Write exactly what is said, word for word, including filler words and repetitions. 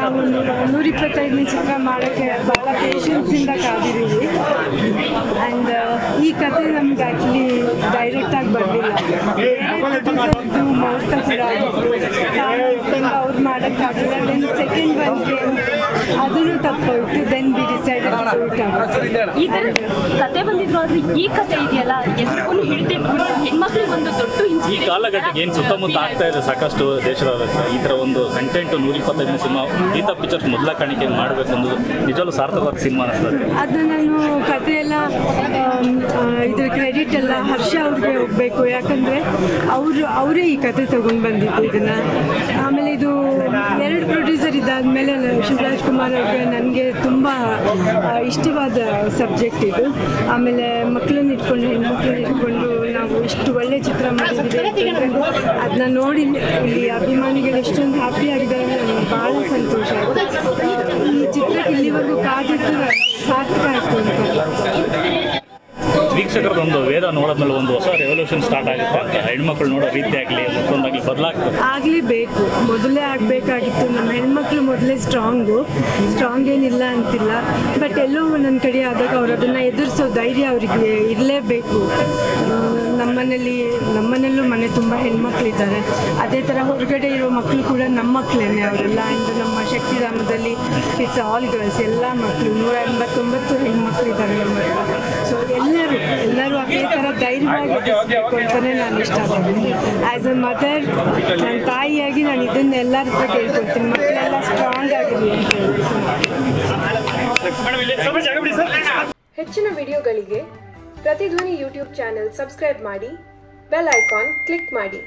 ನಾವು ನೂರ ಇಪ್ಪತ್ತೈದನೇ ಚಿತ್ರ ಮಾಡೋಕ್ಕೆ ಭಾಳ ಪೇಷನ್ಸಿಂದ ಕಾದಿದ್ದೀವಿ. ಆ್ಯಂಡ್ ಈ ಕಥೆ ನಮ್ಗೆ ಆ್ಯಕ್ಚುಲಿ ಡೈರೆಕ್ಟಾಗಿ ಬರಲಿಲ್ಲ, ಮುಹೂರ್ತ ಕೂಡ ಅವ್ರು ಮಾಡೋಕ್ಕಾಗಲ್ಲ. ದೆನ್ ಸೆಕೆಂಡ್ ಬಂದರೆ ಅದನ್ನು ತಪ್ಪಿಟ್ಟು ದೆನ್ ಬಿ ಡಿಸೈಡ್. ಈ ಥರ ಕತೆ ಬಂದಿದ್ರು, ಆದರೆ ಈ ಕತೆ ಇದೆಯಲ್ಲ ಎಲ್ಲರಿಗೂ ಹಿಡಿದೆ. ಹೆಣ್ಮಕ್ಳಿಗೆ ಒಂದು ದೊಡ್ಡ ಈ ಕಾಲಘಟ್ಟಕ್ಕೆ ಏನು ಸುತ್ತಮುತ್ತ ಆಗ್ತಾ ಇದೆ ಸಾಕಷ್ಟು ದೇಶದ ಈ ಥರ ಒಂದು ಕಂಟೆಂಟು ನೂರ ಇಪ್ಪತ್ತೈದನೇ ಸಿನಿಮಾ ಗೀತಾ ಪಿಕ್ಚರ್ಸ್ ಮೊದಲ ಕಾಣಿಕೆ ಮಾಡಬೇಕು ಅನ್ನೋದು ನಿಜವಲ್ಲೂ ಸಾರ್ಥಕವಾದ ಸಿನಿಮಾ ಅನಿಸ್ತದೆ. ಅದು ನಾನು ಕಥೆಯೆಲ್ಲ ಇದ್ರ ಕ್ರೆಡಿಟ್ ಎಲ್ಲ ಹರ್ಷ ಅವ್ರಿಗೆ ಹೋಗಬೇಕು, ಯಾಕಂದರೆ ಅವರು ಅವರೇ ಈ ಕತೆ ತೊಗೊಂಡು ಬಂದಿದ್ದು ಇದನ್ನು. ಆಮೇಲೆ ಇದು ಎರಡು ಪ್ರೊಡ್ಯೂಸರ್ ಇದ್ದಾದಮೇಲೆ ಶಿವರಾಜ್ ಕುಮಾರ್ ಅವ್ರಿಗೆ ನನಗೆ ತುಂಬ ಇಷ್ಟವಾದ ಸಬ್ಜೆಕ್ಟ್ ಇದು. ಆಮೇಲೆ ಮಕ್ಕಳನ್ನ ಇಟ್ಕೊಂಡು ಹೆಣ್ಮಕ್ಳನ್ನ ಇಟ್ಕೊಂಡು ನಾವು ಇಷ್ಟು ಒಳ್ಳೆಯ ಚಿತ್ರ ಮಾಡಿದ್ದೀವಿ. ಅದನ್ನ ನೋಡಿ ಇಲ್ಲಿ ಅಭಿಮಾನಿಗಳು ಎಷ್ಟೊಂದು ಹ್ಯಾಪಿ ಆಗಿದ್ದಾರೆ ಅಂದರೆ ನನಗೆ ಭಾಳ ಸಂತೋಷ. ಈ ಚಿತ್ರಕ್ಕೆ ಇಲ್ಲಿವರೆಗೂ ಕಾದಿದ್ದು ಸಾರ್ಥಕ ಆಯಿತು ಅಂತ. ವೀಕ್ಷಕರದೊಂದು ವೇದ ನೋಡೋದ್ಮೇಲೆ ಒಂದು ಹೊಸ ರೆವಲ್ಯೂಷನ್ ಸ್ಟಾರ್ಟ್ ಆಗುತ್ತೆ. ಹೆಣ್ಮಕ್ಳು ನೋಡೋ ರೀತಿ ಆಗಲಿ ಮಕ್ಕಳಾಗಲಿ ಬದಲಾಗ್ತದೆ, ಆಗಲೇಬೇಕು, ಮೊದಲೇ ಆಗಬೇಕಾಗಿತ್ತು. ನಮ್ಮ ಹೆಣ್ಮಕ್ಳು ಮೊದಲೇ ಸ್ಟ್ರಾಂಗು, ಸ್ಟ್ರಾಂಗ್ ಏನಿಲ್ಲ ಅಂತಿಲ್ಲ, ಬಟ್ ಎಲ್ಲೋ ನನ್ನ ಕಡೆ ಆದಾಗ ಅವ್ರು ಅದನ್ನು ಎದುರಿಸೋ ಧೈರ್ಯ ಅವರಿಗೆ ಇರಲೇಬೇಕು. ನಮ್ಮನೇಲಿ ನಮ್ಮನೆಯಲ್ಲೂ ಮನೆ ತುಂಬ ಹೆಣ್ಮಕ್ಳಿದ್ದಾರೆ, ಅದೇ ಥರ ಹೊರಗಡೆ ಇರೋ ಮಕ್ಕಳು ಕೂಡ ನಮ್ಮ ಮಕ್ಕಳೇನೆ ಅವರೆಲ್ಲ. ಇಂದು ನಮ್ಮ ಶಕ್ತಿಧಾಮದಲ್ಲಿ ಇಟ್ಸ್ ಆಲ್ ಗರ್ಲ್ಸ್, ಎಲ್ಲ ಮಕ್ಕಳು ನೂರ ಎಂಬತ್ತೊಂಬತ್ತು ಹೆಣ್ಮಕ್ಳಿದ್ದಾರೆ ನಮ್ಮಲ್ಲಿ. ಸೊ ಎಲ್ಲರೂ ಎಲ್ಲರೂ ಅದೇ ಥರ ಧೈರ್ಯವಾಗಿ ಅಂತಾನೆ ನಾನು ಇಷ್ಟಪಡ್ತೀನಿ. ಆ್ಯಸ್ ಅ ಮದರ್, ನನ್ನ ತಾಯಿಯಾಗಿ ನಾನು ಇದನ್ನ ಎಲ್ಲರ ಹತ್ರ ಕೇಳ್ಕೊಳ್ತೀನಿ, ಮಕ್ಕಳೆಲ್ಲ ಸ್ಟ್ರಾಂಗ್ ಆಗಿರಲಿ ಅಂತ ಹೇಳಿ. ಹೆಚ್ಚಿನ ವಿಡಿಯೋಗಳಿಗೆ ಪ್ರತಿಧ್ವನಿ ಯೂಟ್ಯೂಬ್ ಚಾನೆಲ್ ಸಬ್ಸ್ಕ್ರೈಬ್ ಮಾಡಿ, ಬೆಲ್ ಐಕಾನ್ ಕ್ಲಿಕ್ ಮಾಡಿ.